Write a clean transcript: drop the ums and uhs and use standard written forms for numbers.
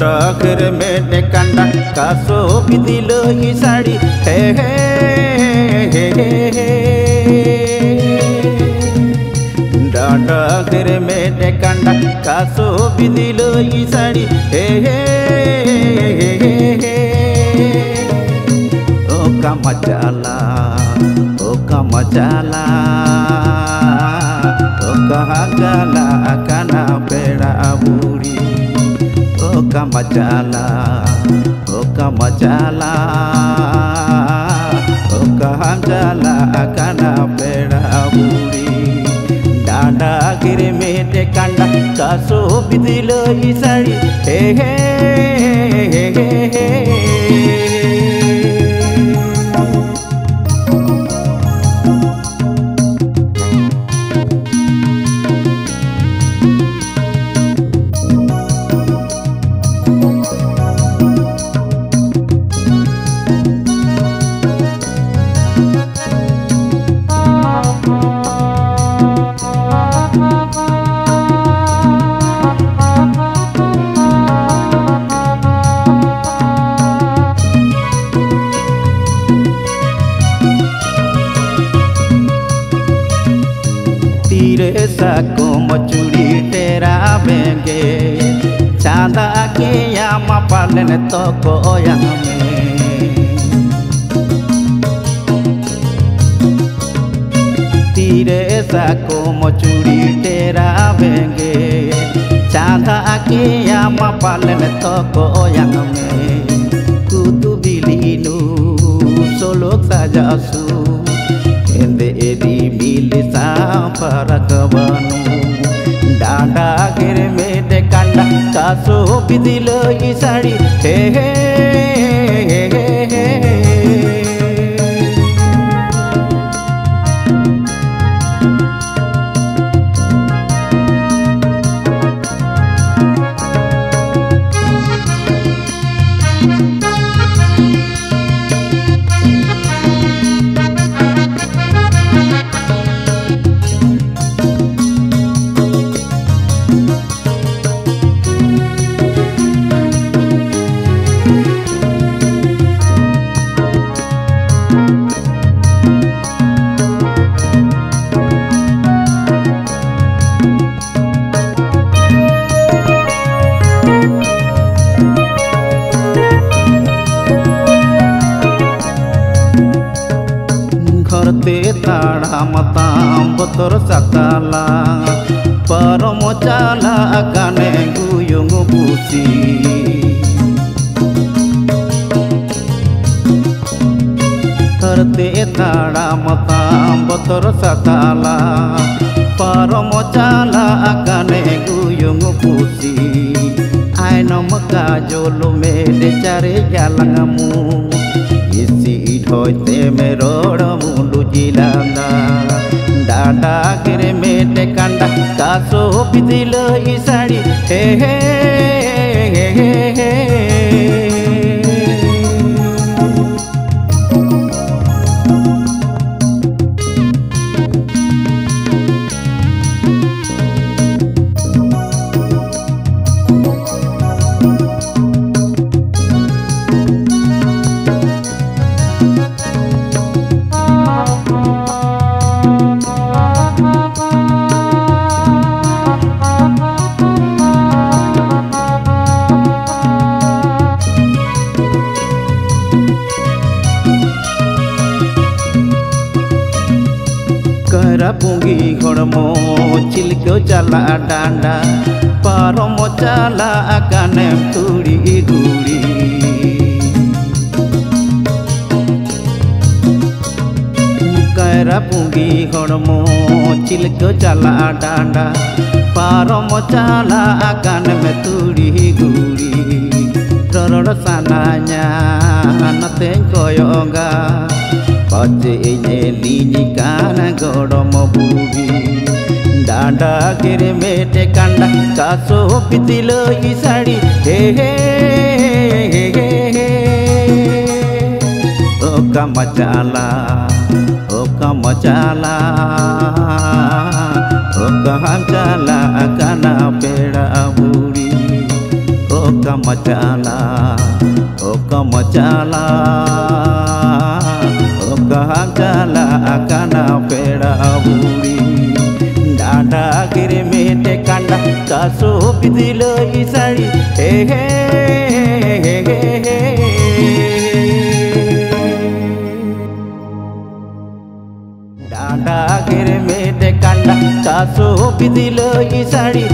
डगर में ने कंडा कासो बिदिलो ही साड़ी हे हे हे हे डगर में ने कंडा कासो बिदिलो ही साड़ी हे हे हे ओ कमचाला ओ कहगला काना पेड़ा बुरी ओ kamachala, o kahanjala kana pera buri. Dada giri mete kanda kaso bidilo hi sari, he he he he he. Sako mochuri tera benge chanda ke yama palen toko yame tire sako mochuri tera benge chanda ke yama palen toko yame kutu bilinu solok saja asu ende edi milisa para kavanu danda gere mede kanda kaso bidilo hi sari he he he. Taram botor sakala paromo chala akane guyung pusi harte taram tam botor sakala paromo chala akane guyung pusi aino makajolo mede cari jalangamu isi hoite meroro mulu jilanda dada kere mete kanda kaso bidilo hi sari he he he he. Pungi hormo cilikyo chala danda paromo chala aga nem tuli-guli. Kaira pungi hormo cilko jala danda, paromo jala akan nem tuli-guli. Roro sananya anateng koyonga, pace nyeli nyikana goromo buri. Danda kiri mete kanda kaso pitilo isari oka macala oka hamcala kana pera buri oka macala oka hamcala kana pera buri. Danda kiri mete kanda kaso pitilo isari danda kiri mete kanda kaso pitilo isari